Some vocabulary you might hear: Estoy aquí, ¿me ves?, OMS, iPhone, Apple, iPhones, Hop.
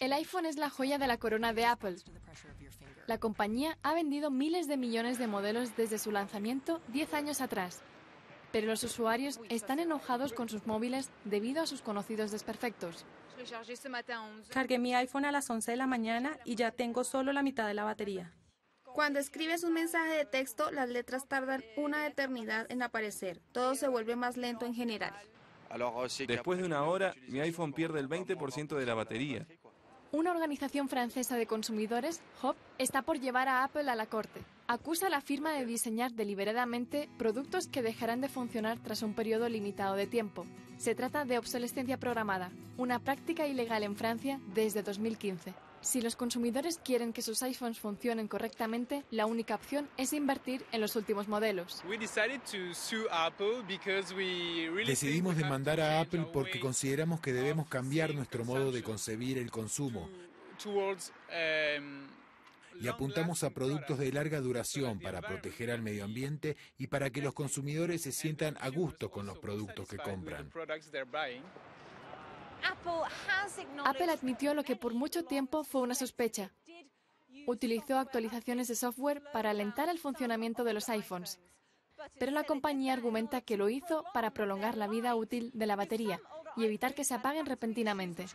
El iPhone es la joya de la corona de Apple. La compañía ha vendido miles de millones de modelos desde su lanzamiento 10 años atrás, pero los usuarios están enojados con sus móviles debido a sus conocidos desperfectos. Cargué mi iPhone a las 11 de la mañana y ya tengo solo la mitad de la batería. Cuando escribes un mensaje de texto, las letras tardan una eternidad en aparecer. Todo se vuelve más lento en general. Después de una hora, mi iPhone pierde el 20% de la batería. Una organización francesa de consumidores, Hop, está por llevar a Apple a la corte. Acusa a la firma de diseñar deliberadamente productos que dejarán de funcionar tras un periodo limitado de tiempo. Se trata de obsolescencia programada, una práctica ilegal en Francia desde 2015. Si los consumidores quieren que sus iPhones funcionen correctamente, la única opción es invertir en los últimos modelos. Decidimos demandar a Apple porque consideramos que debemos cambiar nuestro modo de concebir el consumo y apuntamos a productos de larga duración para proteger al medio ambiente y para que los consumidores se sientan a gusto con los productos que compran. Apple admitió lo que por mucho tiempo fue una sospecha. Utilizó actualizaciones de software para alentar el funcionamiento de los iPhones, pero la compañía argumenta que lo hizo para prolongar la vida útil de la batería y evitar que se apaguen repentinamente.